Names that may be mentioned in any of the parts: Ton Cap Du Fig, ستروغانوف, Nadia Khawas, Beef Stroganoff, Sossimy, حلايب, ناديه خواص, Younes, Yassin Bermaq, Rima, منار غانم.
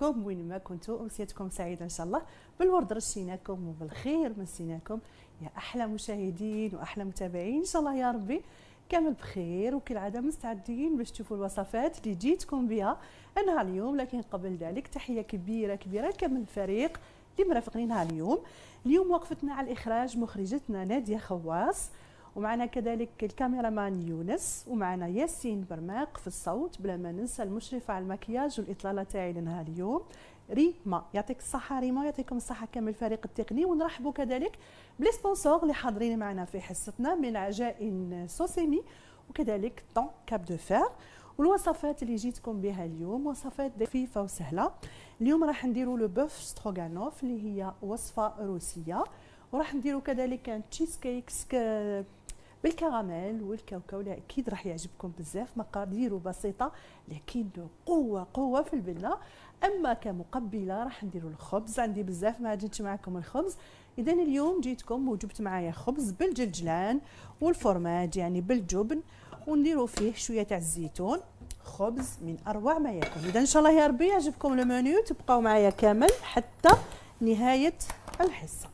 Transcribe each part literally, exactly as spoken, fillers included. صحتكم وين ما كنتوا، امسيتكم سعيده ان شاء الله. بالورد رشيناكم وبالخير مسيناكم يا احلى مشاهدين واحلى متابعين، ان شاء الله يا ربي كامل بخير. وكالعاده مستعدين باش تشوفوا الوصفات اللي جيتكم بها نهار اليوم، لكن قبل ذلك تحيه كبيره كبيره لكامل الفريق اللي مرافقني نهار اليوم. اليوم وقفتنا على الاخراج مخرجتنا ناديه خواص، ومعنا كذلك الكاميرامان يونس، ومعنا ياسين برماق في الصوت، بلا ما ننسى المشرفه على المكياج والاطلاله تاعي لنهار اليوم ريما. يعطيك الصحه ريما، يعطيكم الصحه كامل الفريق التقني. ونرحبوا كذلك بلي سبونسور اللي حاضرين معنا في حصتنا من عجائن سوسيمي وكذلك طون كاب دو فيغ. والوصفات اللي جيتكم بها اليوم وصفات خفيفه وسهله. اليوم راح نديروا لو بوف ستروغانوف اللي هي وصفه روسيه، وراح نديروا كذلك تشيز كيكس بالكراميل والكاوكاو اللي اكيد راح يعجبكم بزاف. مقاديره بسيطه لكن قوه قوه في البنه. اما كمقبله راح نديروا الخبز، عندي بزاف ما جبتش معكم الخبز، اذا اليوم جيتكم وجبت معايا خبز بالجلجلان والفرماج يعني بالجبن، ونديروا فيه شويه تاع الزيتون. خبز من اروع ما يكون. اذا ان شاء الله يا ربي يعجبكم المنيو، تبقاو معايا كامل حتى نهايه الحصه.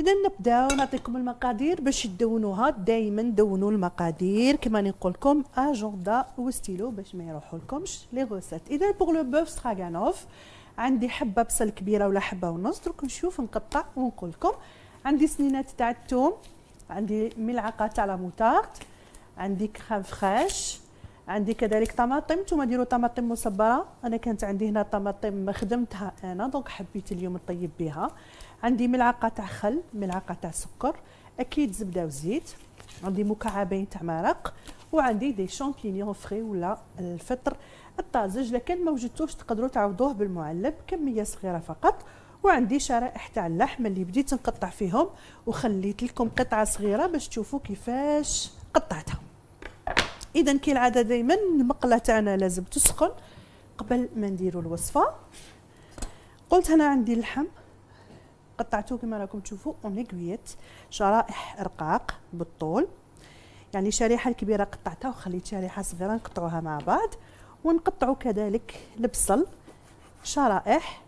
اذا نبداو، نعطيكم المقادير باش تدونوها. دائما دونوا المقادير كما نقول لكم، اجندا وستيلو باش ما يروحوا لكمش لي غوسيت. اذا بوغ لو بوف ستراغانوف عندي حبه بصل كبيره ولا حبه ونص، درك نشوف نقطع ونقول لكم. عندي سنينات تاع الثوم، عندي ملعقه تاع لا موطارد، عندي كريم فريش، عندي كذلك طماطم. نتوما ديروا طماطم مصبره، انا كانت عندي هنا طماطم خدمتها انا دونك حبيت اليوم نطيب بها. عندي ملعقه تاع خل، ملعقه تاع سكر، اكيد زبده وزيت، عندي مكعبين تاع مرق، وعندي دي شامبينيون فري ولا الفطر الطازج، لكن ما وجدتوش تقدروا تعوضوه بالمعلب، كميه صغيره فقط. وعندي شرائح تاع اللحم اللي بديت نقطع فيهم وخليت لكم قطعه صغيره باش تشوفوا كيفاش قطعتها. اذا كالعاده دائما المقله تاعنا لازم تسخن قبل ما نديروا الوصفه. قلت هنا عندي اللحم قطعته كما راكم تشوفوا اونيغويت شرائح رقاق بالطول، يعني شريحه كبيره قطعتها وخليت شريحه صغيره نقطعوها مع بعض. ونقطعوا كذلك البصل شرائح،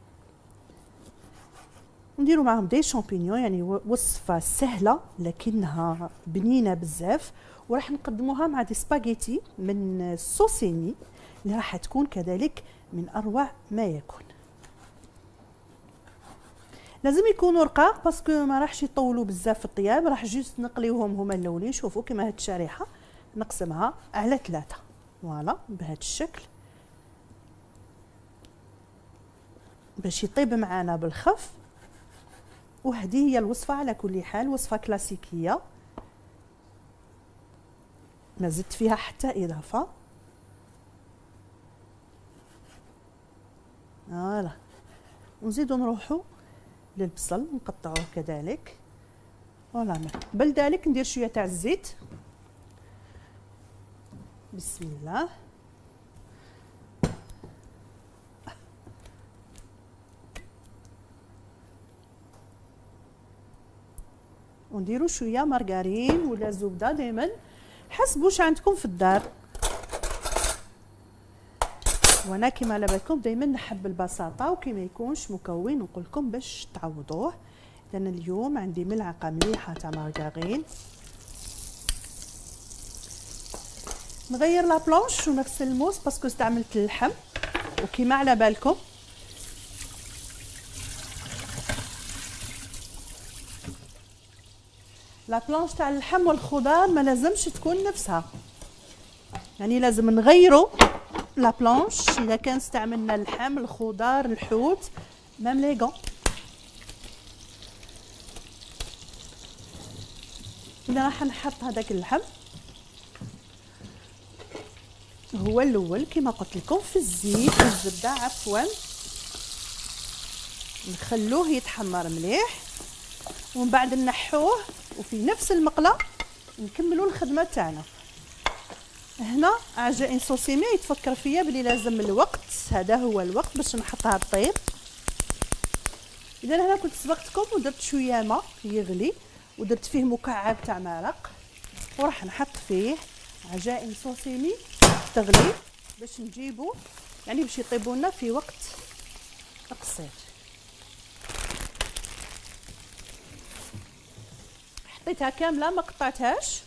نديروا معهم دي شامبينيون. يعني وصفه سهله لكنها بنينه بزاف، وراح نقدموها مع دي سباغيتي من سوسيمي اللي راح تكون كذلك من اروع ما يكون. لازم يكونوا رقاق باسكو ما راحش يطولوا بزاف في الطياب، راح جوست نقليوهم هما اللولين. شوفوا كما هاد الشريحه نقسمها على ثلاثه فوالا بهذا الشكل باش يطيب معانا بالخف. وهذه هي الوصفه، على كل حال وصفه كلاسيكيه ما زدت فيها حتى اضافه. فوالا ونزيدو نروحو للبصل نقطعوه كذلك فوالا. بل ذلك ندير شويه تاع الزيت، بسم الله. ونديرو شويه مارغرين ولا زبده، دائما حسبوا واش عندكم في الدار. وانا كما على بالكم دائما نحب البساطه وكما يكونش مكون نقول لكم باش تعوضوه. انا اليوم عندي ملعقه مليحه تاع مارغرين. نغير لا بلونش ونغسل الموس باسكو استعملت اللحم، وكما على بالكم لا بلونش تاع اللحم والخضار ما لازمش تكون نفسها، يعني لازم نغيروا لا بلونش اذا كان استعملنا اللحم الخضار الحوت مام لي غون. اذا راح نحط هذاك اللحم هو الاول كما قلت لكم في الزيت والزبده عفوا، نخلوه يتحمر مليح ومن بعد نحوه. وفي نفس المقله نكملوا الخدمه تاعنا. هنا عجائن سوسيمي يتفكر فيا بلي لازم الوقت، هذا هو الوقت باش نحطها طيب. اذا هنا كنت سبقتكم ودرت شويه ماء يغلي ودرت فيه مكعب تاع مرق، وراح نحط فيه عجائن سوسيمي تغلي باش نجيبو يعني باش يطيبوا لنا في وقت القصير، حطيتها كامله ما قطعتهاش،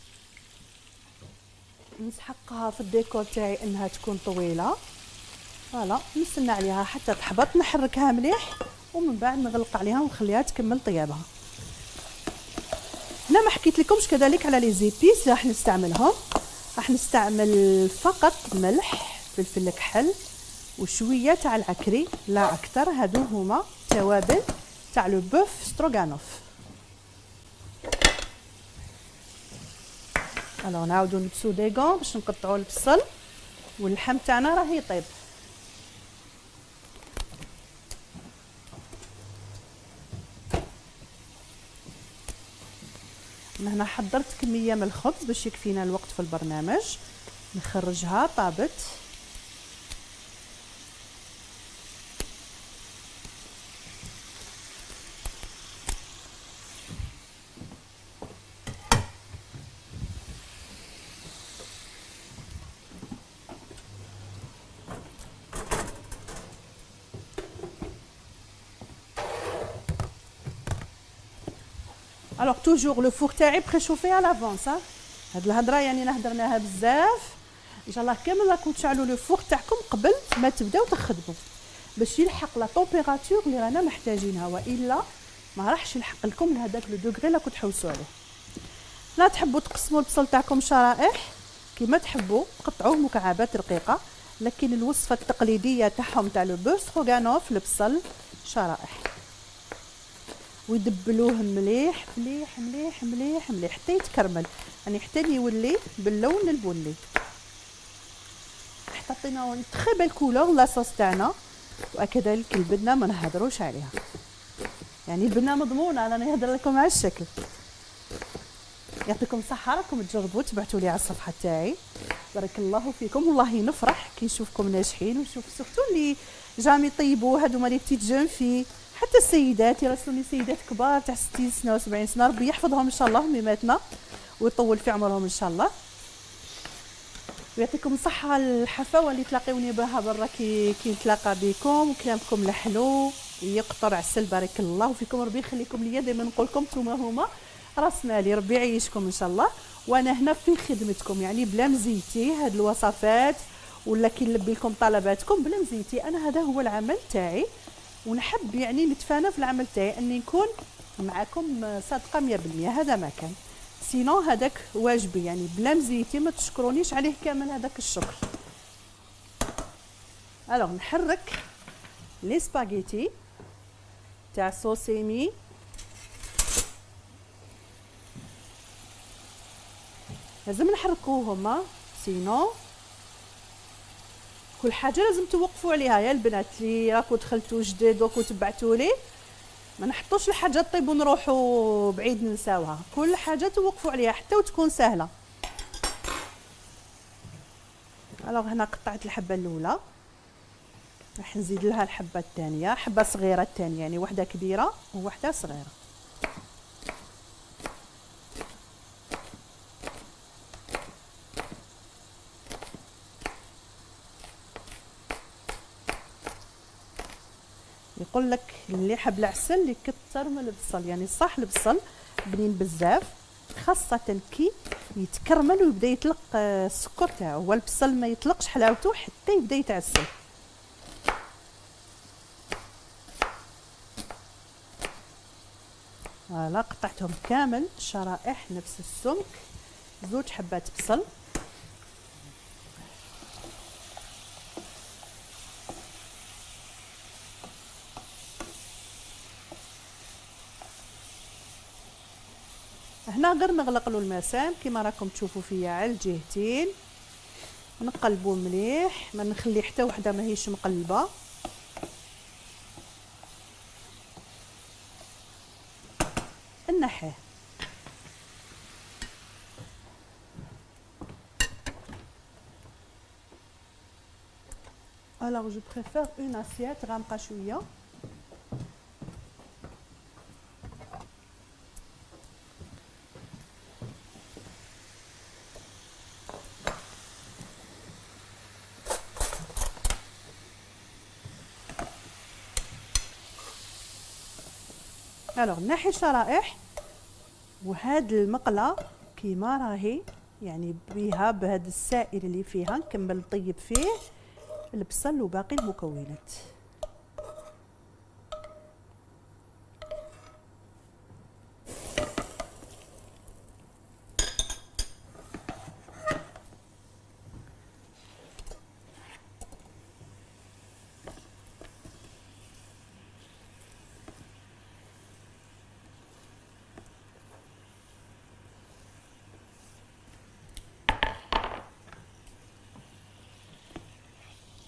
نسحقها في الديكور تاعي انها تكون طويله. فوالا نستنى عليها حتى تحبط، نحركها مليح ومن بعد نغلق عليها ونخليها تكمل طيابها. هنا ما حكيت لكمش كذلك على لي زيبيس راح نستعملهم، راح نستعمل فقط ملح، فلفل كحل، وشويه تاع العكري لا اكثر. هادو هما التوابل تاع لو بوف ستروغانوف. الو نعاودو نلبسو دي غون باش نقطعو البصل، واللحم تاعنا راه يطيب. من هنا حضرت كميه من الخبز باش يكفينا الوقت في البرنامج. نخرجها طابت، الوغ توجور لو فور تاعي بريشوفي على لافونس. هاد الهضره يعني نهضرناها بزاف، ان شاء الله كامل راكم تشعلوا لو فور تاعكم قبل ما تبداو تخدموا باش يلحق لا طومبيراتور اللي رانا محتاجينها، والا ما راحش يلحق لكم لهذاك لو دوغري اللي كنتو تحوسوا عليه. لا تحبوا تقسموا البصل تاعكم شرائح كيما تحبوا، قطعوه مكعبات رقيقه، لكن الوصفه التقليديه تاعهم تاع لو بوف ستروغانوف البصل شرائح. ويدبلوه مليح مليح مليح مليح مليح حتى يتكرمل، يعني حتى يولي باللون البني. حطيناو تري بيل كولور لاصوص تاعنا، وكذلك البنه ما نهضروش عليها، يعني البنه مضمونه، انا نهضر لكم على الشكل. يعطيكم الصحه راكم تجربوا، تبعتوا لي على الصفحه تاعي، بارك الله فيكم. والله نفرح كي نشوفكم ناجحين، ونشوف سورتو اللي جامي طيبوا هادوما لي بتيت جون في، حتى السيدات يرسلوني سيدات كبار تاع ستين سنه وسبعين سنه، ربي يحفظهم ان شاء الله ميماتنا ويطول في عمرهم ان شاء الله، ويعطيكم الصحه. الحفاوه اللي تلاقيوني بها برا كي كي نتلاقى بكم، وكلامكم الحلو يقطر عسل، بارك الله فيكم، ربي يخليكم ليا. ديما نقول لكم نتوما هما راس مالي، ربي يعيشكم ان شاء الله، وانا هنا في خدمتكم، يعني بلا مزيتي هاد الوصفات ولا كي نلبي لكم طلباتكم بلا مزيتي، انا هذا هو العمل تاعي، ونحب يعني نتفانى في العمل تاعي اني نكون معاكم صادقه مية بالمية. هذا ما كان سينو هذاك واجبي، يعني بلا مزيتي ما تشكرونيش عليه كامل هذاك الشكر. الوغ نحرك لي سباغيتي تاع سوسيمي، لازم نحركوهم سينو كل حاجه لازم توقفوا عليها. يا البنات اللي راكو دخلتوا جديد وراكو تبعتوا لي، ما نحطوش الحاجه طيب ونروحوا بعيد ننساوها، كل حاجه توقفوا عليها حتى وتكون سهله. الوغ هنا قطعت الحبه الاولى، راح نزيد لها الحبه الثانيه، حبه صغيره الثانيه، يعني وحده كبيره ووحده صغيره. يقول لك اللي حب العسل يكثر من البصل، يعني صح البصل بنين بزاف خاصه كي يتكرمل ويبدا يطلق السكر تاعو، والبصل ما يطلقش حلاوته حتى يبدا يتعسل. فوالا قطعتهم كامل شرائح نفس السمك، زوج حبات بصل. هنا غير نغلق له المسام كما راكم تشوفوا فيا على الجهتين، ونقلبوا مليح، ما نخلي حتى وحده ماهيش مقلبه. نحيه alors je préfère une assiette غامقه شويه. الوغ ناحي الشرائح وهاد المقله كيما راهي يعني بها بهذا السائل اللي فيها نكمل نطيب فيه البصل وباقي المكونات.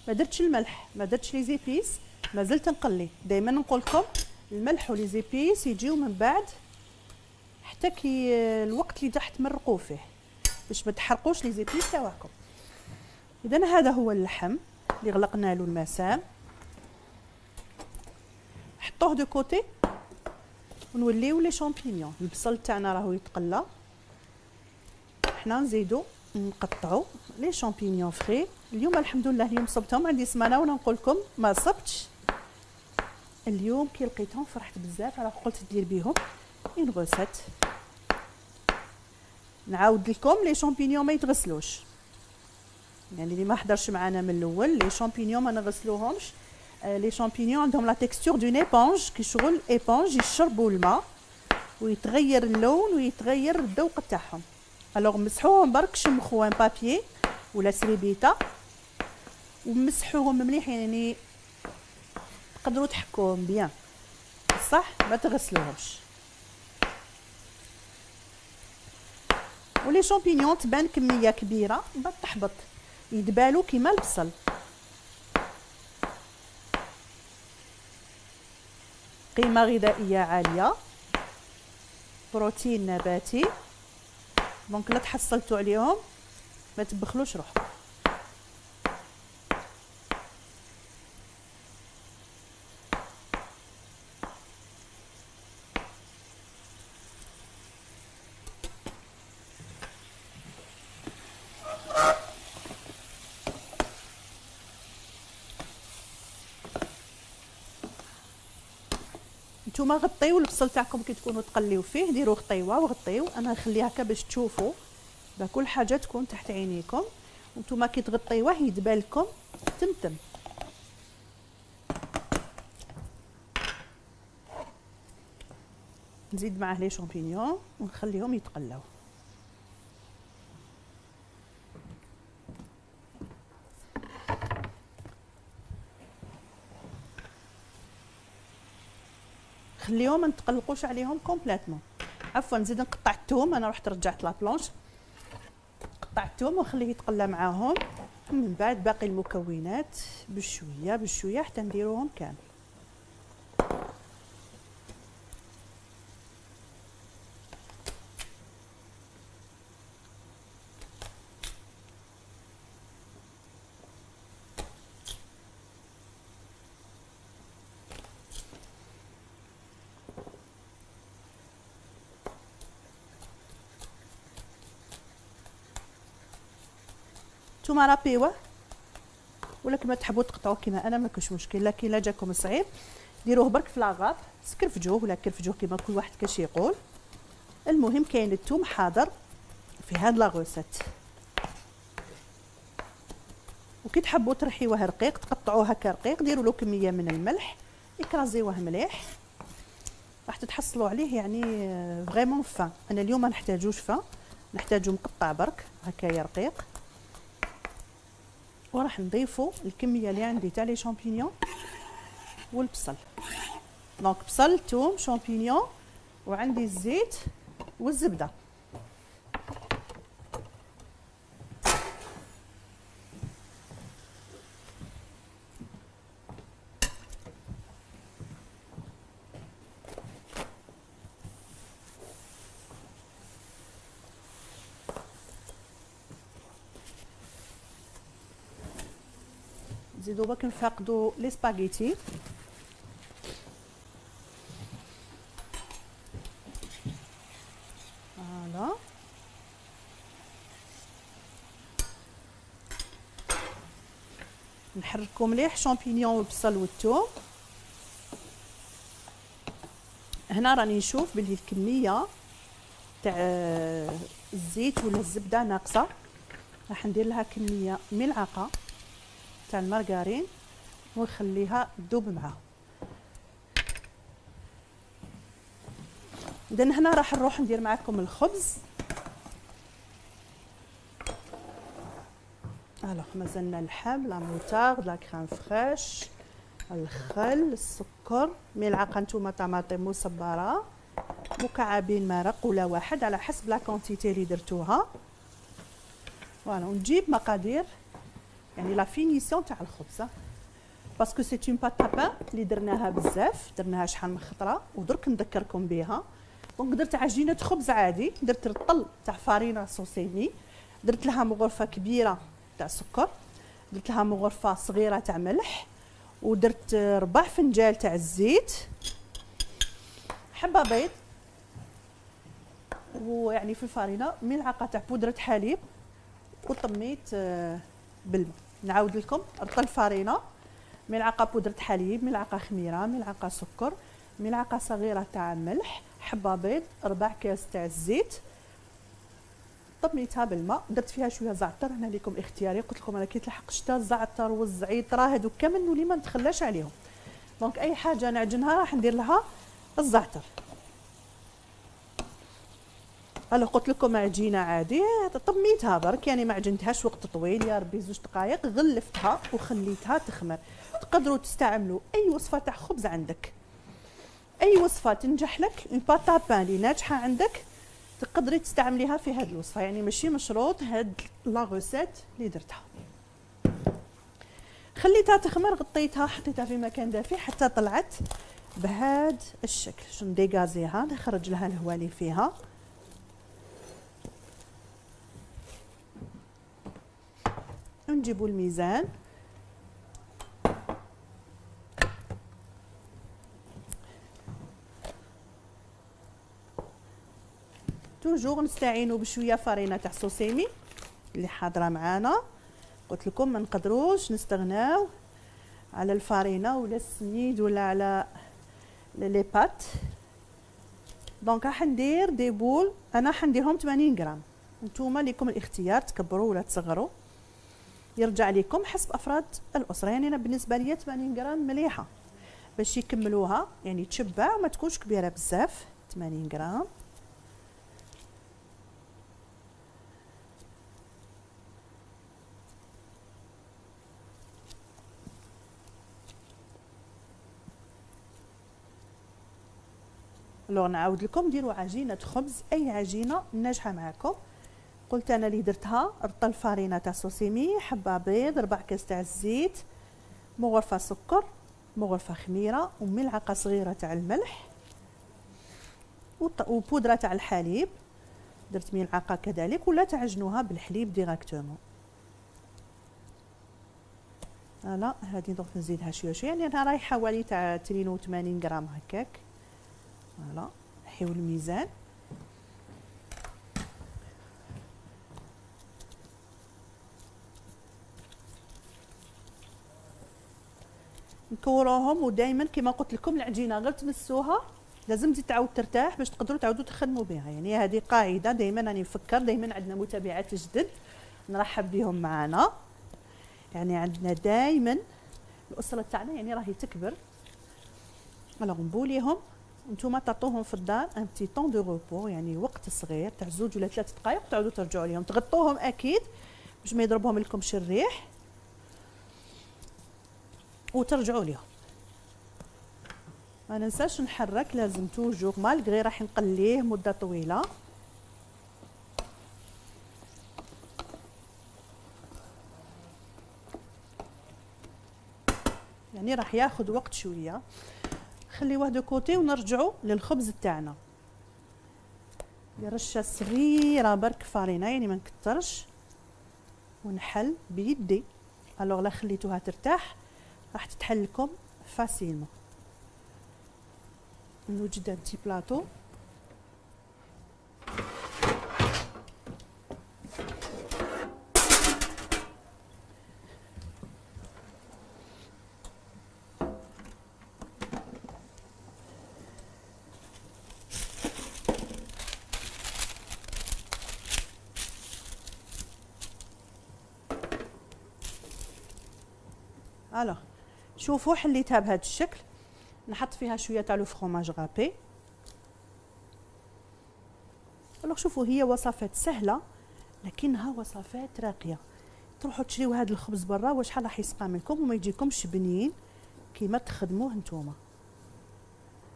ما درتش الملح، ما درتش لي زيبيس، مازلت نقلي. دائما نقول لكم الملح ولي زيبيس يجيو من بعد حتى كي الوقت اللي راح تمرقوا فيه باش ما تحرقوش لي زيبيس تاعكم. اذا هذا هو اللحم اللي غلقنا له المسام، حطوه دو كوتي ونوليو لي شامبينيون. البصل تاعنا راهو يتقلى، حنا نزيدو نقطعوا لي شامبينيون فري. اليوم الحمد لله اليوم صبتهم، عندي سمانه وانا نقول لكم ما صبتش. اليوم كي لقيتهم فرحت بزاف، راه قلت ندير بيهم اون غوسيت. نعاود لكم لي شامبينيون ما يتغسلوش، يعني اللي ما حضرش معنا من الاول لي شامبينيون ما نغسلوهمش. آه لي شامبينيون عندهم لا تيكستور دون ايبونج، كي شغل ايبونج يشربوا الماء ويتغير اللون ويتغير الذوق تاعهم. الوغ مسحوهم برك، شمخوهم بابيي ولا سريبيتا ومسحوهم مليح، يعني تقدروا تحكوهم بيان بصح ما تغسلوهمش. ولي شامبينيون تبان كميه كبيره بعد تحبط، يدبالوا كيما البصل. قيمه غذائيه عاليه، بروتين نباتي، دونك لا تحصلتوا عليهم ما تبخلوش روحكم. نتوما غطيو البصل تاعكم كي تكونوا تقليو فيه، ديروا غطيوه وغطيو. انا نخليها هكا باش تشوفوا بكل حاجه تكون تحت عينيكم، وانتوما كي تغطيوه يدبال لكم تمتم. نزيد معاه لي شامبينيون ونخليهم يتقلاو. خليهم ما نتقلقوش عليهم كومبليتمون. عفوا نزيد نقطع الثوم، انا رحت رجعت لا بلونش، قطعت الثوم ونخليه يتقلى معاهم. من بعد باقي المكونات بشويه بشويه حتى نديروهم كامل. نتوما رابيوه ولا كما تحبوا تقطعوه كيما انا ما كاش مشكل، لكن لا جاكم صعيب ديروه برك في لاغاط، سكرفجوه ولا كرفجوه كيما كل واحد كاش يقول. المهم كاين الثوم حاضر في هاد لاغوسيت، وكي تحبوا ترحيوه رقيق تقطعوه هكا رقيق، ديروا له كميه من الملح، اكرازيوه مليح راح تتحصلوا عليه يعني فريمون فان. انا اليوم ما نحتاجوش فان، نحتاجو مقطع برك هكايا رقيق. وراح نضيفوا الكميه اللي عندي تاع لي شامبينيون والبصل. دونك بصل، ثوم، شامبينيون، وعندي الزيت والزبده. نزيدو باك نفقدو لي سباغيتي. فوالا نحركو مليح شامبينيون والبصل والثوم، هنا راني نشوف باللي الكميه تاع الزيت ولا الزبده ناقصه، راح ندير لها كميه ملعقه تاع المارغرين ونخليها تذوب معاهم. اذا هنا راح نروح ندير معكم الخبز. الوغ مازلنا اللحم، لا موتار، لا كريم فريش، الخل، السكر، ملعقه نتوما طماطم مصبره، مكعبين مرق ولا واحد على حسب لا كونتيتي اللي درتوها. فوالا ونجيب مقادير يعني لا فينيسيون تاع الخبزه باسكو سي اون بات تابان اللي درناها بزاف، درناها شحال من خطره ودرك نذكركم بها. دونك درت عجينه خبز عادي، درت الطل تاع فارينه سوسيمي، درت لها مغرفه كبيره تاع سكر، درت لها مغرفه صغيره تاع ملح، ودرت ربع فنجال تاع الزيت، حبه بيض، ويعني في الفارينه ملعقه تاع بودره حليب، وطميت بالماء. نعاود لكم، رطل فارينه، ملعقه بودره حليب، ملعقه خميره، ملعقه سكر، ملعقه صغيره تاع ملح، حبه بيض، ربع كاس تاع الزيت، طميتها بالماء، درت فيها شويه زعتر. هنا ليكم اختياري، قلت لكم انا كي تلحق شتا الزعتر والزعيط راه هذوك كامل ولي ما نتخلاش عليهم، دونك اي حاجه نعجنها راح ندير لها الزعتر. الو قلت لكم عجينه عاديه طميتها برك، يعني ما عجنتهاش وقت طويل، يا ربي زوج دقائق غلفتها وخليتها تخمر. تقدروا تستعملوا اي وصفه تاع خبز عندك، اي وصفه تنجح لك، الباتا بان اللي ناجحه عندك تقدري تستعمليها في هاد الوصفه، يعني ماشي مشروط هاد لا غوسيت اللي درتها. خليتها تخمر، غطيتها، حطيتها في مكان دافي حتى طلعت بهاد الشكل. شنو نديغازيها، نخرج لها الهواء اللي فيها. نجيبوا الميزان، توجور نستعينوا بشويه فرينه تاع سوسيمي اللي حاضره معانا. قلت لكم ما نقدروش نستغناو على الفرينه ولا السميد ولا على لي بات، دونك راح ندير دي بول، انا حنديرهم ثمانين غرام، نتوما ليكم الاختيار تكبروا ولا تصغروا، يرجع لكم حسب افراد الاسره. يعني انا بالنسبه ليا ثمانين غرام مليحه باش يكملوها، يعني تشبع وما تكونش كبيره بزاف. ثمانين غرام، لو نعاود لكم ديروا عجينه خبز اي عجينه ناجحه معكم. قلت انا اللي درتها، رطل فارينه تاع سوسيمي، حبه بيض، ربع كاس تاع الزيت، مغرفه سكر، مغرفه خميره، وملعقه صغيره تاع الملح، وبودره تاع الحليب درت ملعقه كذلك، ولا تعجنوها بالحليب ديراكتومون. انا هذه دونك نزيدها شويه شويه، يعني انا رايح حوالي تاع ثمانين غرام هكاك. فوالا نحيو الميزان، نكوروهم. ودائما كما قلت لكم العجينه غير تمسوها لازم تعاود ترتاح باش تقدروا تعاودوا تخدموا بها، يعني هذه قاعده دائما راني نفكر. دائما عندنا متابعات جدد نرحب بهم معنا، يعني عندنا دائما الاسره تاعنا يعني راهي تكبر. الوغ نبوليهم، نتوما تعطوهم في الدار ان بتي طون دو روبو، يعني وقت صغير تاع زوج ولا ثلاث دقائق، تعاودوا ترجعوا ليهم، تغطوهم اكيد باش ما يضربهم لكمش الريح، وترجعوا ليهم. ما ننساش نحرك، لازم توجور مالغري راح نقليه مده طويله. يعني راح ياخذ وقت شويه، نخليوه دو كوتي ونرجعوا للخبز تاعنا. رشه صغيره برك فارينه، يعني ما نكترش، ونحل بيدي. الوغ لا خليتوها ترتاح راح تتحل لكم فاسيلمون. نوجد ان تي بلاطو، الوغ شوفوا حليتها بهذا الشكل، نحط فيها شويه تاع لو فروماج غابي. الوغ شوفوا هي وصفات سهله لكنها وصفات راقيه. تروحوا تشريو هذا الخبز برا وشحال راح يسقى منكم وما يجيكمش بنين كيما تخدموه نتوما.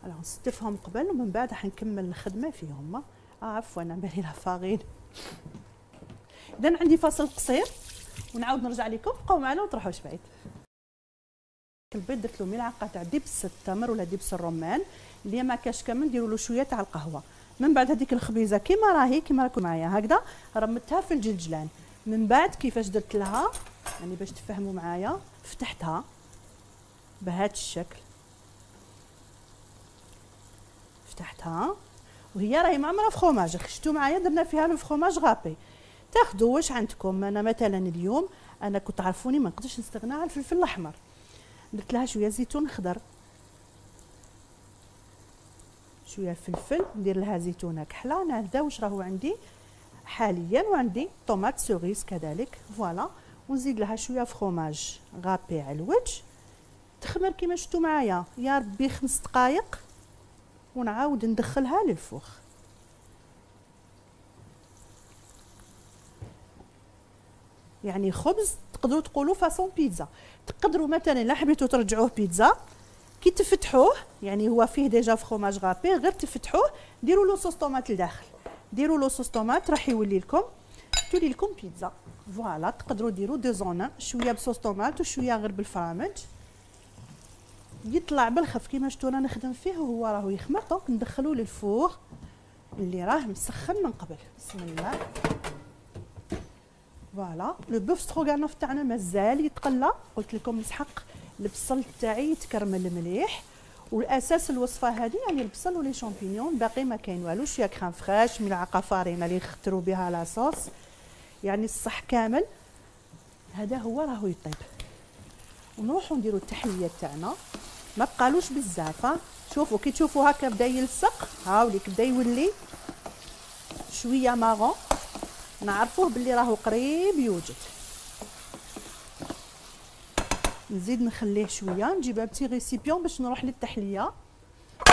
الوغ نستفهم قبل ومن بعد راح نكمل الخدمه فيهم. اه عفوا انا بالي لافاغين. اذا عندي فاصل قصير ونعاود نرجع لكم، بقاو معنا وماتروحوش بعيد. البيض درت له ملعقه تاع دبس التمر ولا دبس الرمان، اللي ما كاش كامل نديروا له شويه تاع القهوه. من بعد هذيك الخبيزه كيما راهي كيما راكم معايا هكذا رمتها في الجلجلان. من بعد كيفاش درت لها يعني باش تفهموا معايا، فتحتها بهذا الشكل، فتحتها وهي راهي معمره فخوماج. شفتوا معايا درنا فيها لو فخوماج غابي. تاخذوا واش عندكم. انا مثلا اليوم انا كنت تعرفوني ما نقدرش نستغنى على الفلفل الاحمر، درت لها شويه زيتون خضر شويه فلفل، ندير لها زيتونه كحله. انا هذا واش راهو عندي حاليا، وعندي طوماط سوريس كذلك فوالا، ونزيد لها شويه فخوماج غابي على الوجه تخمر كيما شفتوا معايا يا ربي خمس دقائق، ونعاود ندخلها للفوخ. يعني خبز تقدروا تقولوا فاصون بيتزا. تقدروا مثلا الا حبيتوا ترجعوه بيتزا كي تفتحوه، يعني هو فيه ديجا فخوماج غابي، غير تفتحوه ديروا له صوص طوماط لداخل، ديروا له صوص طوماط راح يولي لكم تولي لكم بيتزا فوالا. تقدروا ديروا دو زونان، شويه بصوص طوماط وشويه غير بالفرامج، يطلع بالخف كيما شفتوا انا نخدم فيه وهو راهو يخمر. دونك ندخلوه للفوغ اللي راه مسخن من قبل. بسم الله فوالا. لو بوف ستروغانوف تاعنا مازال يتقلى، قلت لكم نسحق البصل تاعي يتكرمل مليح، والاساس الوصفه هذه يعني البصل ولي شامبينيون، باقي ما كاين والو. شويه كريم فريش، ملعقه فارينه اللي نخترو بها لاصوص، يعني الصح كامل. هذا هو راهو يطيب، ونروحو نديرو التحليه تاعنا. ما بقالوش بزاف، شوفوا كي تشوفوا هكا بدا يلصق، هاولي بدا يولي شويه ماغون، نعرفوه باللي راهو قريب يوجد. نزيد نخليه شويه، نجيب بتي ريسيبيون باش نروح للتحليه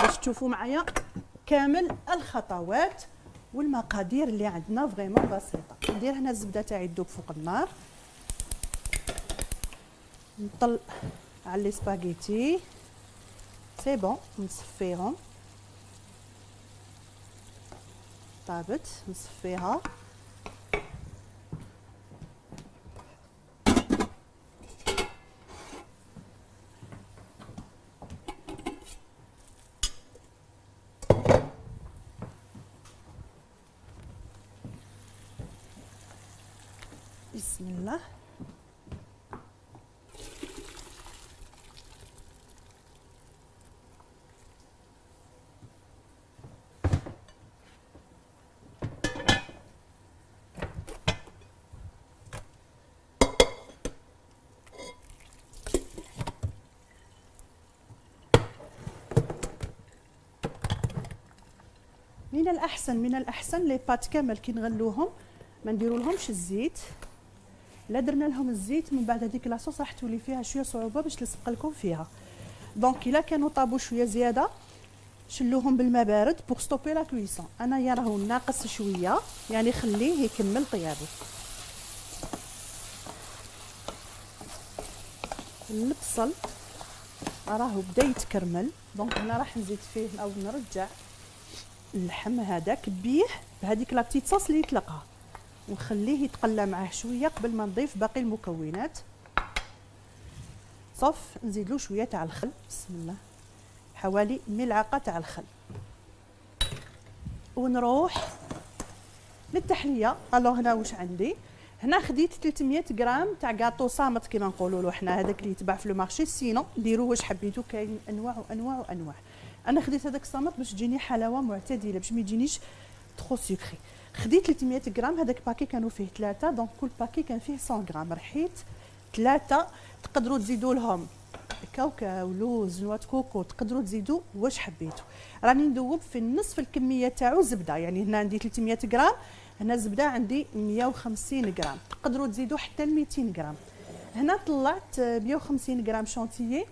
باش تشوفوا معايا كامل الخطوات والمقادير اللي عندنا فريمون بسيطه. ندير هنا الزبده تاعي تذوب فوق النار، نطل على لي سباغيتي سي بون، نصفيهم طابت نصفيها. بسم الله. من الأحسن من الأحسن لي بات كامل كي نغلوهم ما نديرو لهمش الزيت. لا درنا لهم الزيت من بعد هذيك لاصوص راح تولي فيها شويه صعوبه باش نلصق لكم فيها. دونك الا كانوا طابوا شويه زياده شلوهم بالماء بارد بوغ ستوبي لا كويسون. انايا راهو ناقص شويه، يعني خليه يكمل طيابو. البصل راهو بدا يتكرمل، دونك هنا راح نزيد فيه او نرجع اللحم هذاك بيه بهذيك لا بتيت صوص اللي يطلقها، ونخليه يتقلى معاه شويه قبل ما نضيف باقي المكونات. صف نزيدلو شويه تاع الخل، بسم الله، حوالي ملعقه تاع الخل، ونروح للتحليه. الو هنا واش عندي؟ هنا خديت ثلاث مية غرام تاع كاطو صامت كيما نقولوا له حنا، هذاك اللي يتباع في لو مارشي، سينو ديروه واش حبيتو، كاين انواع وانواع وانواع. انا خديت هذاك الصامت باش تجيني حلاوه معتدله، باش ما يجينيش ترو سكري. خديت ثلاث مية غرام، هذاك باكي كانوا فيه ثلاثه، دونك كل باكي كان فيه مية غرام، رحيت ثلاثه. تقدروا تزيدوا لهم كاوكاو لوز نوات كوكو، تقدروا تزيدوا واش حبيتوا. راني ندوب في النصف الكميه تاعو زبده، يعني هنا عندي ثلاث مية غرام، هنا الزبده عندي مية وخمسين غرام، تقدروا تزيدوا حتى ل ميتين غرام. هنا طلعت مية وخمسين غرام شونتيي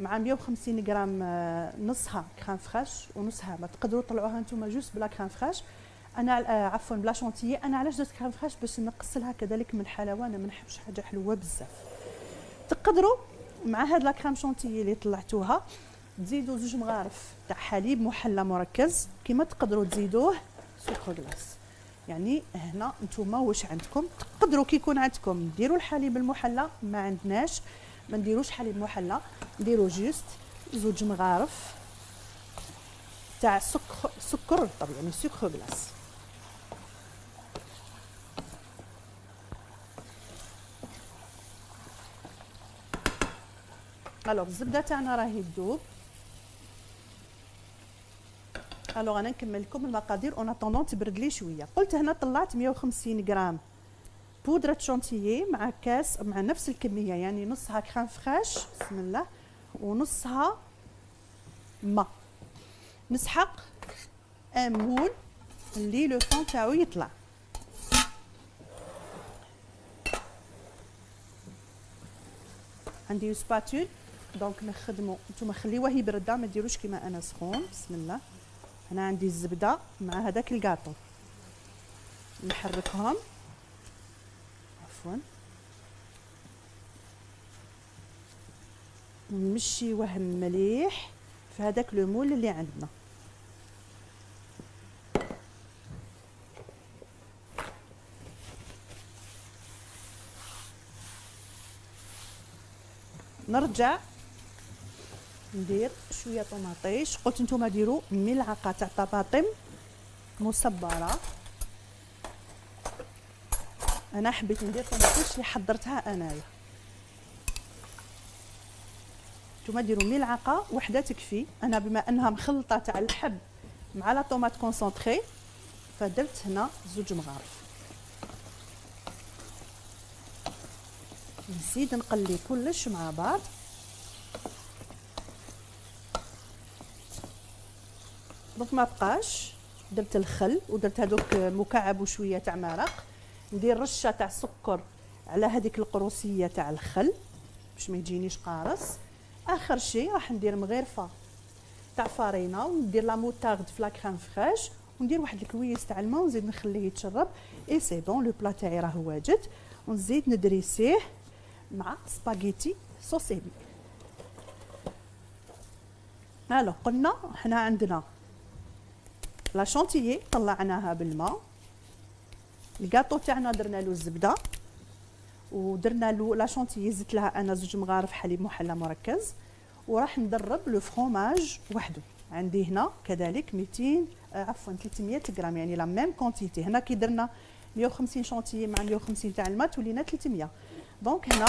مع مية وخمسين غرام نصها كريم فراش ونصها، ما تقدروا تطلعوها نتوما جوست بلا كريم فراش. انا عفوا بلا شونتيي. انا علاش درت كريم فراش؟ باش نقص لها كذلك من الحلاوه، انا ما نحبش حاجه حلوه بزاف. تقدروا مع هاد لا كريم شونتيي اللي طلعتوها تزيدوا زوج مغارف تاع حليب محلى مركز، كما تقدروا تزيدوه سكر كلاص. يعني هنا نتوما واش عندكم، تقدروا كي يكون عندكم ديروا الحليب المحلى، ما عندناش ما نديروش حليب محلى، نديروا جوست زوج مغارف تاع سكر سكر طبيعي سكر كلاص. الوغ الزبده تاعنا راهي تذوب. الوغ انا نكمل لكم المقادير اون اتوندون تبرد لي شويه. قلت هنا طلعت مية وخمسين غرام بودره شونتيي مع كاس مع نفس الكميه، يعني نصها كريم فراش بسم الله ونصها ما. نسحق ان مول اللي لو طون تاعو يطلع. عندي سباتول دونك نخدمو، نتوما خليوه يبرد ما ديروش كيما انا سخون بسم الله. هنا عندي الزبده مع هذاك الكاطو، نحركهم عفوا، نمشيوه مليح في هذاك لو مول اللي عندنا. نرجع ندير شويه طماطيش، قلت نتوما ديروا ملعقه تاع طماطم مصبره. انا حبيت ندير طماطيش اللي حضرتها انايا، نتوما ديروا ملعقه وحده تكفي. انا بما انها مخلطه تاع الحب مع لا طوماط كونسونطري فدرت هنا زوج مغارف. نزيد نقلي كلش مع بعض. دونك ما بقاش، درت الخل ودرت هذوك مكعب وشويه تاع مرق. ندير رشه تاع سكر على هذيك القروسيه تاع الخل باش ما يجينيش قارص. اخر شيء راح ندير مغرفه تاع فرينه وندير لا موتارد في لا كريم فريش وندير واحد الكويس تاع الماء ونزيد نخليه يتشرب. اي سي بون لو بلا تاعي راه واجد، ونزيد ندريسيه مع سباغيتي سوسيمي. الو قلنا حنا عندنا لا شونتيي طلعناها بالماء، الكاطو تاعنا درنا له الزبده ودرنا له لا شونتيي، زدت لها انا زوج مغارف حليب محلى مركز، وراح ندرب لو فرماج وحده. عندي هنا كذلك مئتين عفوا ثلاثمية غرام، يعني لا ميم كونتيتي. هنا كي درنا مية وخمسين شونتيي مع مية وخمسين تاع الماء تولينا ثلاثمية. دونك هنا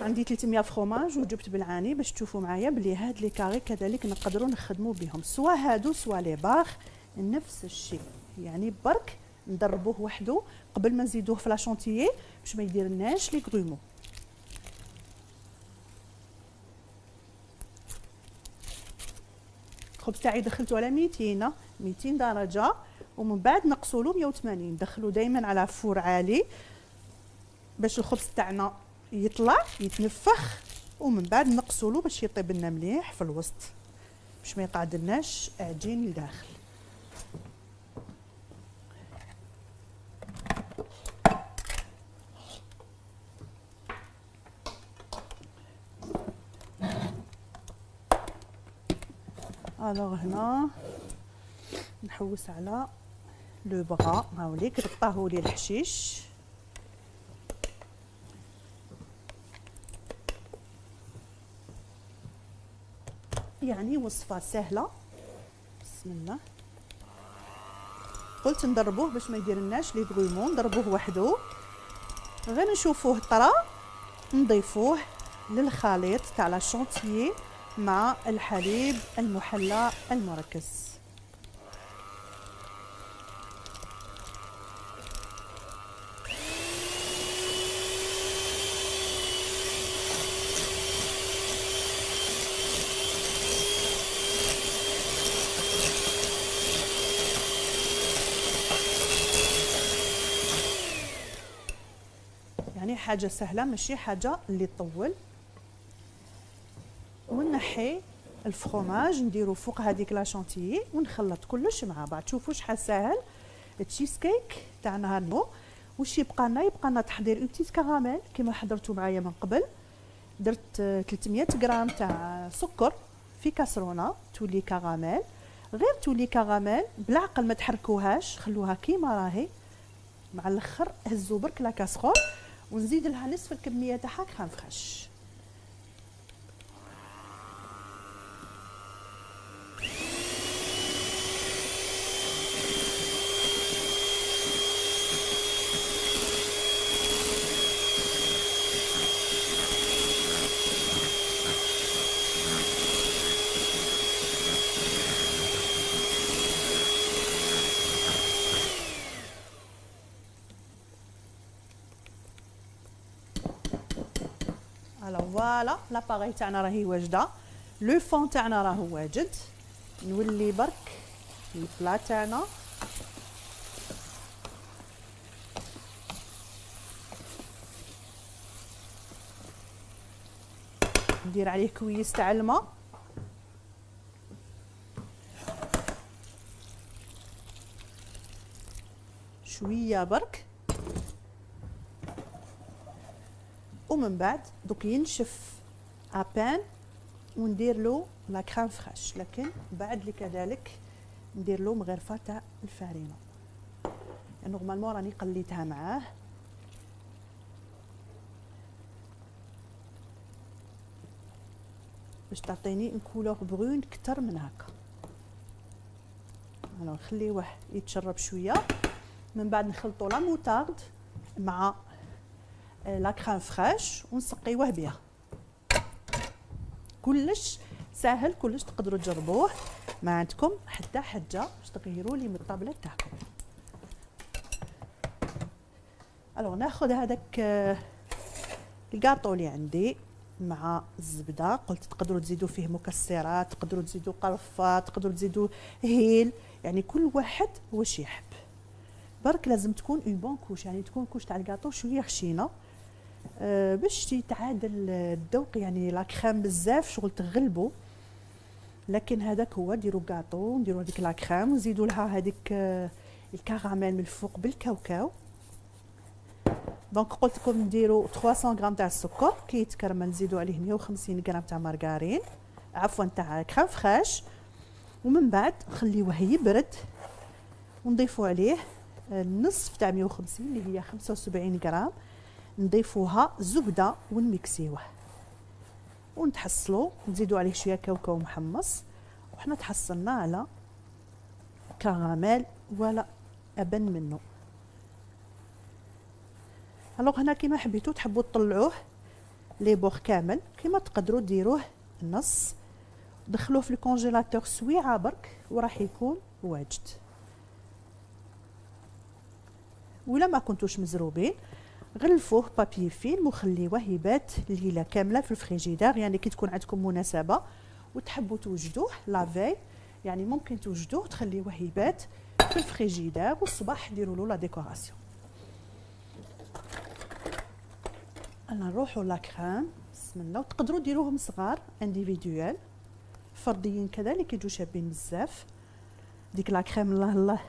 عندي ثلاثمية فرماج وجبت بالعاني باش تشوفوا معايا بلي هاد لي كاري كذلك نقدروا نخدموا بهم، سوا هادو سوا لي باغ نفس الشيء، يعني برك ندربوه وحده قبل ما نزيدوه في لاشونتيي باش ما يديرلناش لي كرومو. الخبز تاعي دخلته على مئتين مئتين درجه، ومن بعد نقصوا له مية وثمانين. دخلوا دائما على فور عالي باش الخبز تاعنا يطلع يتنفخ، ومن بعد نقصولو باش يطيب لنا مليح في الوسط باش ما يقعدلناش عجين لداخل. الوغ هنا نحوس على لو بغا، هاوليك غطاهولي الحشيش. يعني وصفه سهله بسم الله. قلت ندربوه باش ما يديرلناش لي بغيمون، ندربوه وحده غير نشوفوه طرى نضيفوه للخليط تاع لا شونتيي مع الحليب المحلى المركز. حاجه سهله ماشي حاجه اللي تطول. ونحي الفخوماج نديرو فوق هذيك لاشونتيي ونخلط كلش مع بعض. شوفوا شحال ساهل التشيز كيك تاع نهار اليوم. واش يبقى لنا؟ يبقى لنا تحضير البتيت كراميل كما حضرتوا معايا من قبل. درت ثلاثمية غرام تاع سكر في كاسرونه تولي كراميل، غير تولي كراميل بالعقل ما تحركوهاش، خلوها كيما راهي مع الاخر. هزوا برك لا كاسرون ونزيد لها نصف الكميه تاعها كريم فريش. فوالا لاباغي تاعنا راهي واجده، لو فون تاعنا راهو واجد. نولي برك البلا تاعنا ندير عليه كويس تاع الماء. شويه برك ومن بعد دوك ينشف ابان وندير له لا كريم فريش، لكن بعد كذلك ندير له مغرفه تاع الفارينه. يعني نورمالمون راني قليتها معاه. باش تعطيني كولور برون كتر من هكا. الو نخليوه يتشرب شويه، من بعد نخلطوا لا موتارد مع لا كريم فريش ونسقيوه بها. كلش ساهل، كلش تقدروا تجربوه، ما عندكم حتى حجه باش تغيروا لي من الطابله تاعكم. الو ناخذ هذاك الكاطو اللي عندي مع الزبده. قلت تقدروا تزيدوا فيه مكسرات، تقدروا تزيدوا قرفه، تقدروا تزيدوا هيل، يعني كل واحد واش يحب. برك لازم تكون اون بون كوش، يعني تكون كوش تاع الكاطو شويه خشينه أه باش يتعادل الذوق. يعني لا كريم بزاف شغل تغلبو، لكن هذاك هو. ديروا كاطو نديروا هذيك لا كريم ونزيدوا لها هذيك أه الكراميل من الفوق بالكاوكاو. دونك قلت لكم نديروا ثلاثمية غرام تاع السكر كي يتكرمل، نزيدوا عليه مية وخمسين غرام تاع مارغرين عفوا تاع كريم فريش، ومن بعد نخليوه يبرد ونضيفوا عليه النصف تاع مية وخمسين اللي هي خمسة وسبعين غرام، نضيفوها زبده ونميكسيوه ونتحصلوا. نزيدوا عليه شويه كاوكاو محمص، وحنا تحصلنا على كراميل ولا ابن منه. الوغ هنا كيما حبيتو تحبوا تطلعوه لي بوغ كامل كيما تقدروا ديروه النص، دخلوه في الكونجيلاتور سويعه برك وراح يكون واجد. ولا ما كنتوش مزروبين غلفوه بابي فيلم وخليوه يبات ليله كامله في الفريجيدار. يعني كي تكون عندكم مناسبه وتحبوا توجدوه لافاي، يعني ممكن توجدوه تخليوه يبات في الفريجيدار والصباح ديروا له لا ديكوراسيون. انا نروحوا لا كريم بسم الله. وتقدروا ديروهم صغار انديفيديوال فرديين كذلك يجوا شابين بزاف. ديك لا كريم الله الله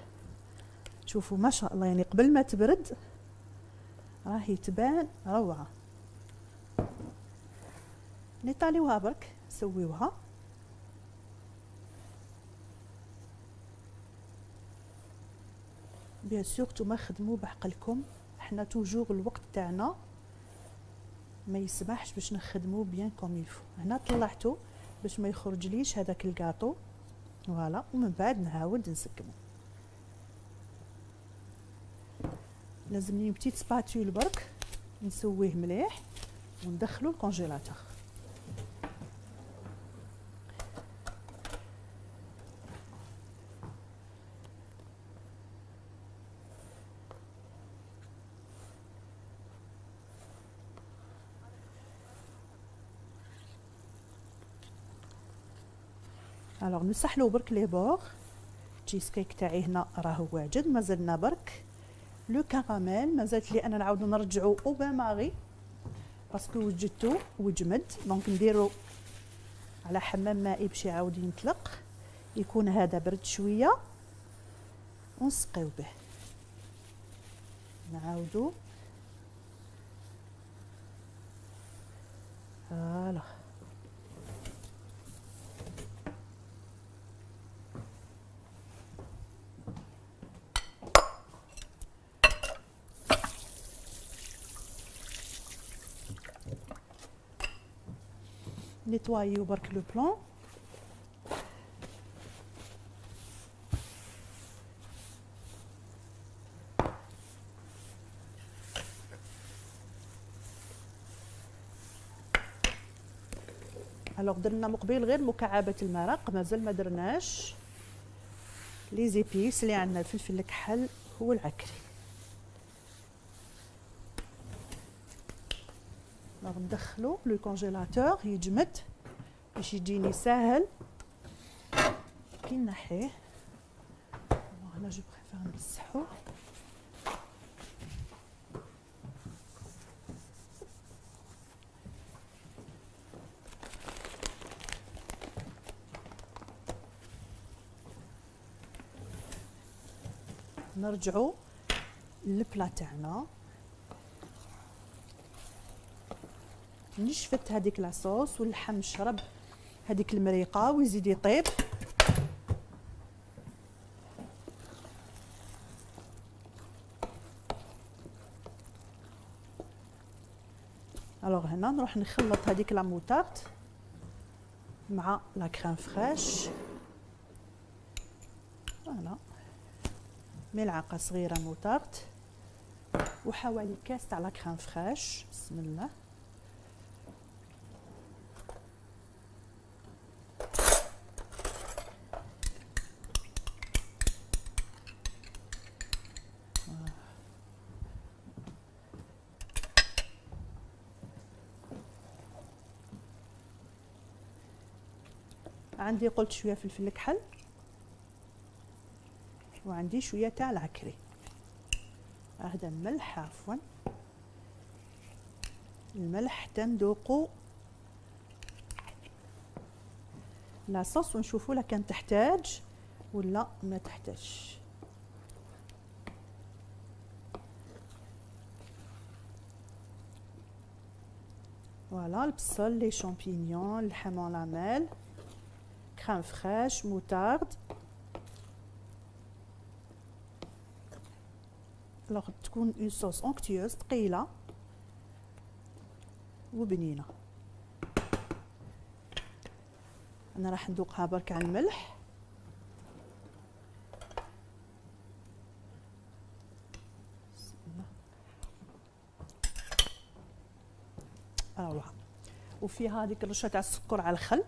شوفوا ما شاء الله، يعني قبل ما تبرد راهي تبان روعه. نطاليوها برك نسويوها. بيان سور نتوما خدموا بعقلكم، حنا توجور الوقت تاعنا ما يسمحش باش نخدموا بيان كوم يلفو. هنا طلعته باش ما يخرج ليش هذاك الكاطو فوالا، ومن بعد نعاود نسكمه. لازمني بتيت سباتول برك نسويه مليح وندخلو الكونجيلاتور. الوغ نسحلو برك لي بوغ. تشيز كيك تاعي هنا راهو واجد، مازلنا برك لو كراميل مازالت لي انا نعاود نرجعو او بان ماري باسكو وجدتو وجمد. دونك نديرو على حمام مائي باش يعاود ينطلق، يكون هذا برد شويه ونسقيو به. نعاودو فوالا. نتوايو برك لو بلون. الوغ درنا مقبل غير مكعبات المرق، مازال ما درناش لي زيبيس اللي عندنا، الفلفل الكحل هو العكري. الوغ ندخلو لو كونجيلاتور يجمد باش يجيني ساهل كي نحيه. الوغ هنا جو بريفير نمسحو. نرجعو للبلا تاعنا. نشفت هذيك لاصوص واللحم شرب هذيك المريقه ويزيد يطيب. الوغ هنا نروح نخلط هذيك لاموطارد مع لا كريم فريش. فوالا ملعقه صغيره موطارد وحوالي كاس تاع لا كريم فريش. بسم الله. عندي قلت شويه فلفل كحل وعندي شويه تاع العكري. هذا الملح، عفوا الملح تندوقو لاصوص ونشوفو لا كان تحتاج ولا ما تحتاجش. فوالا البصل، لي شامبينيون، اللحم اون لاميل، كريم فريش، موطارد. الوغ تكون اون صوص اونكتيوز ثقيله وبنينه. انا راح ندوقها برك على الملح. روعه. وفيها هذيك الرشه تاع السكر على الخل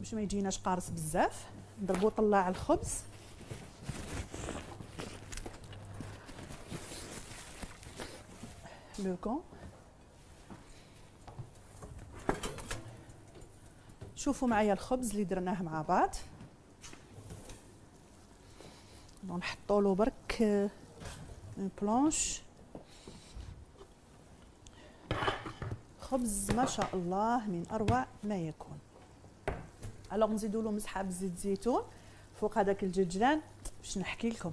باش ما يجيناش قارص بزاف. نضربو طلع الخبز. لو كون شوفوا معايا الخبز اللي درناه مع بعض. نحطوا له برك اون بلونش خبز ما شاء الله من اروع ما يكون. الوغ نزيدوا له مسحه بزيت الزيتون فوق هذاك الجلجلان باش نحكي لكم.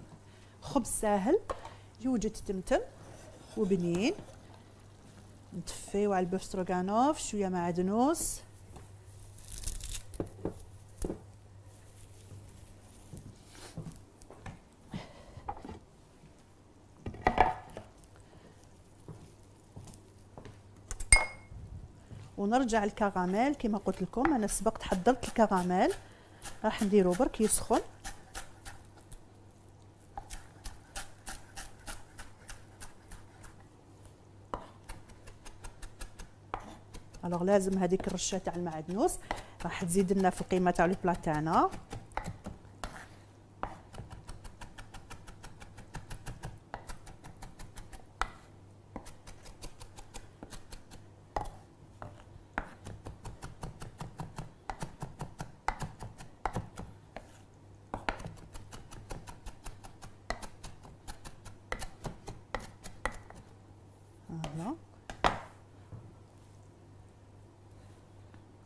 خبز ساهل يوجد تمتم وبنين. نطفيو على البوف ستروغانوف شويه معدنوس. ونرجع الكراميل كما قلت لكم، انا سبقت حضرت الكراميل. راح نديرو برك يسخن. الوغ لازم هذيك الرشه تاع المعدنوس راح تزيد لنا في القيمه تاع لو بلا تاعنا.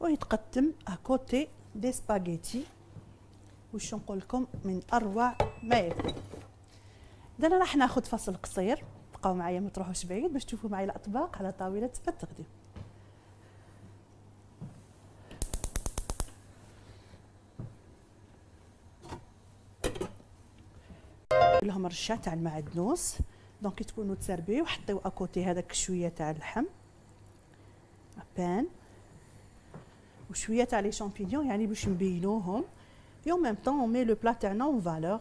ويتقدم اكوتي دي سباغيتي. وش نقول لكم، من اروع ما يكون. دابا راح ناخذ فصل قصير، بقاو معايا ما تروحوش بعيد باش تشوفوا معايا الاطباق على طاوله التقديم. لهم رشه تاع المعدنوس، دونك تكونوا تسربيو وحطيو اكوتي هذاك شويه تاع اللحم ابان وشويه تاع لي شامبينيون، يعني باش نبينوهم. في ميم طون اون مي لو بلا تاعنا اون فالور.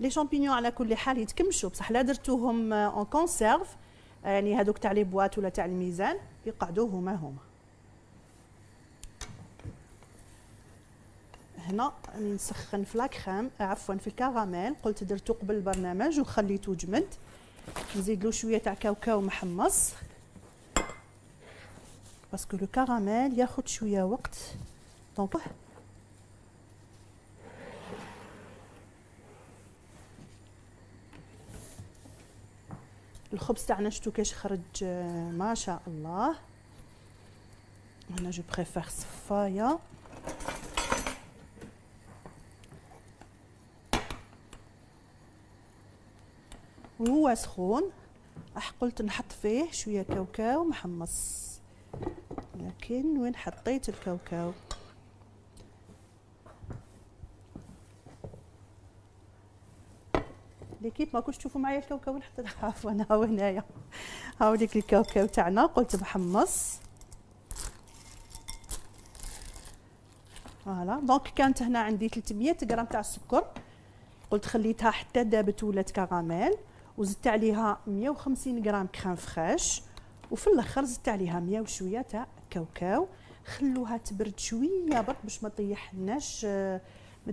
لي شامبينيون على كل حال يتكمشوا، بصح لا درتوهم اون كونسيرف، يعني هذوك تاع لي بواط ولا تاع الميزان يقعدوا هما هما. هنا نسخن في لاكريم، عفوا في الكراميل، قلت درتو قبل البرنامج وخليته جمد. نزيد له شويه تاع كاوكاو محمص باسكو لو كراميل ياخذ شويه وقت. دونك الخبز تاعنا شفتوا كاش خرج ما شاء الله. انا جو بريفير صفايه. وهو سخون راح قلت نحط فيه شويه كاوكاو محمص، لكن وين حطيت الكاوكاو؟ ليكيب ما كنتش تشوفوا معايا الكاوكاو وين حطيت، عفوا هاو هنايا، هاو ديك الكاوكاو تاعنا قلت محمص. فوالا دونك كانت هنا عندي ثلاثمية غرام تاع السكر، قلت خليتها حتى دابت ولات كراميل، وزدت عليها مية وخمسين غرام كريم فريش، وفي الاخر زدت عليها مية وشويه تاع كاوكاو. خلوها تبرد شويه برك باش ما طيح لناش ما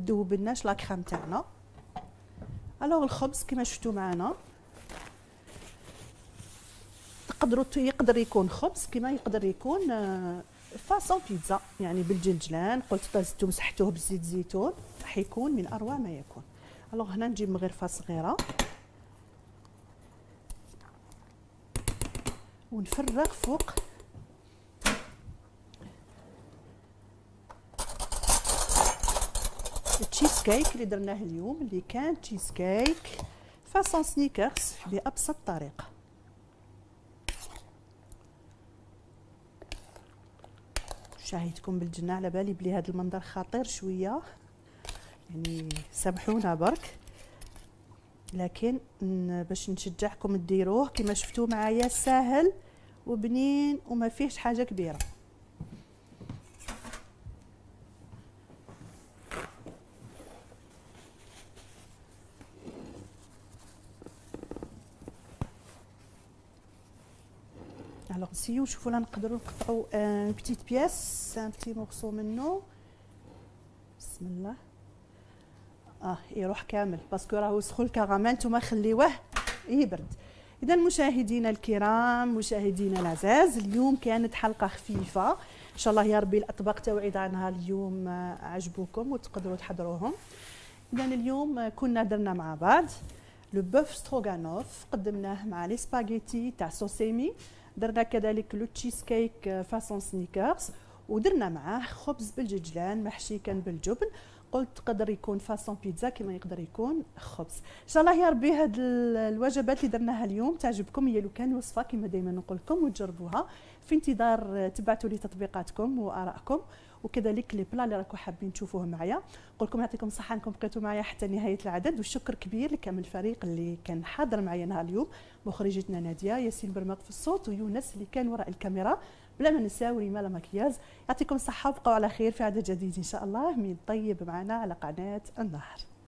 تذوب لناش لا كريم تاعنا. الوغ الخبز كما شفتوا معنا تقدروا، يقدر يكون خبز كما يقدر يكون فاصون بيتزا، يعني بالجلجلان. قلت زدتو مسحتوه بزيت الزيتون راح يكون من اروع ما يكون. الوغ هنا نجيب مغرفه صغيره ونفرغ فوق التشيز كيك اللي درناه اليوم، اللي كان تشيز كيك فاصون سنيكرز بأبسط طريقة. شاهدتكم بالجنة، على بالي بلي هذا المنظر خطير شوية، يعني سامحونا برك، لكن باش نشجعكم ديروه كما شفتوا معايا، ساهل وبنين وما فيهش حاجه كبيره. alors نسيو شوفوا لنا نقدروا نقطعوا ان بتيت بياس ان بتي مورسو منه. بسم الله. اه يروح كامل باسكو راهو سخون الكراميل، نتوما خليوه يبرد. اذا مشاهدينا الكرام، مشاهدينا العزاز، اليوم كانت حلقه خفيفه ان شاء الله يا ربي. الاطباق توعدنا اليوم عجبوكم وتقدروا تحضروهم. اذا اليوم كنا درنا مع بعض لو بوف ستروغانوف، قدمناه مع لي سباغيتي تاع سوسيمي، درنا كذلك لو تشيز كيك فاصون سنيكرز، ودرنا معاه خبز بالججلان محشي كان بالجبن. قلت تقدر يكون فاصون بيتزا كما يقدر يكون خبز. ان شاء الله يا ربي هاد الوجبات اللي درناها اليوم تعجبكم. هي لو كان الوصفه كما دائما نقول لكم وتجربوها. في انتظار تبعتوا لي تطبيقاتكم وارائكم، وكذلك لي بلا اللي راكم حابين تشوفوهم معايا. نقول لكم يعطيكم الصحه انكم بقيتوا معايا حتى نهايه العدد، والشكر كبير لكامل الفريق اللي كان حاضر معايا نهار اليوم. مخرجتنا ناديه، ياسين برماق في الصوت، ويونس اللي كان وراء الكاميرا، بلا ما نساو ريما لا مكياج. يعطيكم الصحه وبقوا على خير في عدد جديد ان شاء الله من طيب معنا على قناه النهار.